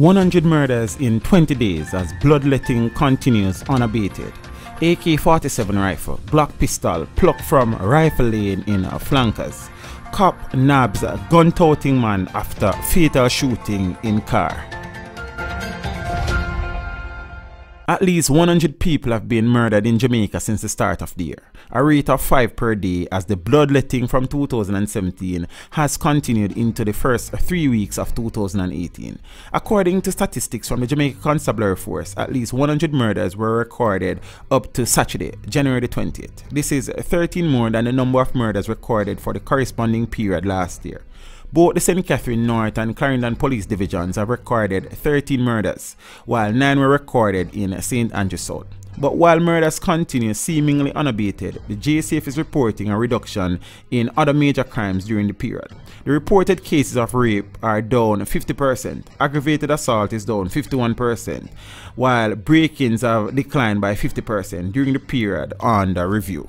100 murders in 20 days as bloodletting continues unabated. AK-47 rifle, Glock pistol plucked from rifle lane in Flankers. Cop nabs a gun-toting man after fatal shooting in car. At least 100 people have been murdered in Jamaica since the start of the year, a rate of 5 per day, as the bloodletting from 2017 has continued into the first 3 weeks of 2018. According to statistics from the Jamaica Constabulary Force, at least 100 murders were recorded up to Saturday, January 20th. This is 13 more than the number of murders recorded for the corresponding period last year. Both the St. Catherine North and Clarendon Police Divisions have recorded 13 murders, while 9 were recorded in St. Andrew South. But while murders continue seemingly unabated, the JSF is reporting a reduction in other major crimes during the period. The reported cases of rape are down 50%, aggravated assault is down 51%, while break-ins have declined by 50% during the period under review.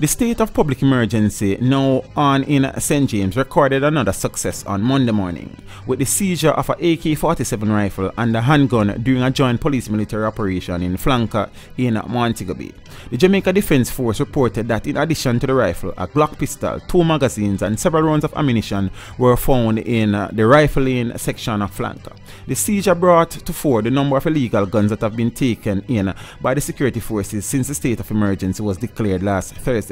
The state of public emergency, now on in St. James, recorded another success on Monday morning, with the seizure of an AK-47 rifle and a handgun during a joint police-military operation in Flanker in Montego Bay. The Jamaica Defense Force reported that in addition to the rifle, a Glock pistol, 2 magazines and several rounds of ammunition were found in the rifling section of Flanker. The seizure brought to fore the number of illegal guns that have been taken in by the security forces since the state of emergency was declared last Thursday.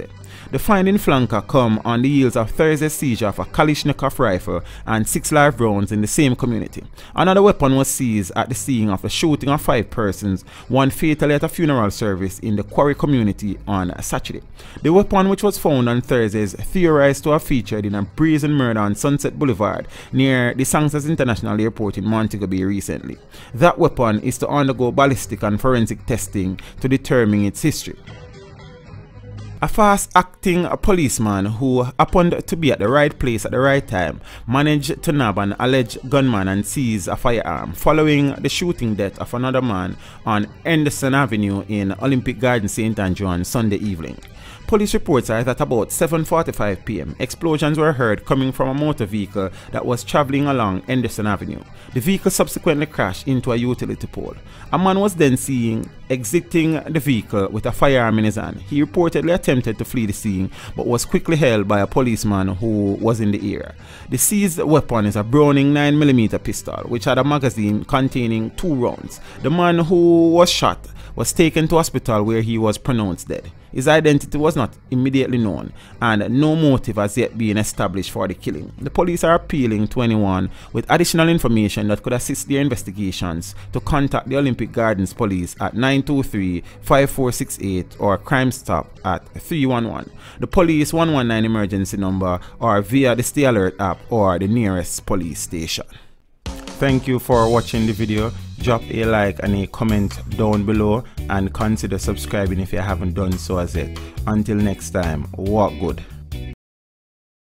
The find in Flanker come on the heels of Thursday's seizure of a Kalashnikov rifle and 6 live rounds in the same community. Another weapon was seized at the scene of the shooting of 5 persons, one fatally at a funeral service in the Quarry community on Saturday. The weapon, which was found on Thursday, is theorized to have featured in a brazen murder on Sunset Boulevard near the Sangster International Airport in Montego Bay recently. That weapon is to undergo ballistic and forensic testing to determine its history. A fast-acting policeman who happened to be at the right place at the right time managed to nab an alleged gunman and seize a firearm following the shooting death of another man on Anderson Avenue in Olympic Gardens, St. Andrew on Sunday evening. Police reports are that about 7:45 p.m. explosions were heard coming from a motor vehicle that was traveling along Henderson Avenue. The vehicle subsequently crashed into a utility pole. A man was then seen exiting the vehicle with a firearm in his hand. He reportedly attempted to flee the scene but was quickly held by a policeman who was in the area. The seized weapon is a Browning 9mm pistol which had a magazine containing 2 rounds. The man who was shot was taken to hospital where he was pronounced dead. His identity was not immediately known and no motive has yet been established for the killing. The police are appealing to anyone with additional information that could assist their investigations to contact the Olympic Gardens Police at 923-5468 or Crime Stop at 311, the police 119 emergency number, or via the Stay Alert app or the nearest police station. Thank you for watching the video. Drop a like and a comment down below and consider subscribing if you haven't done so as yet. Until next time, walk good.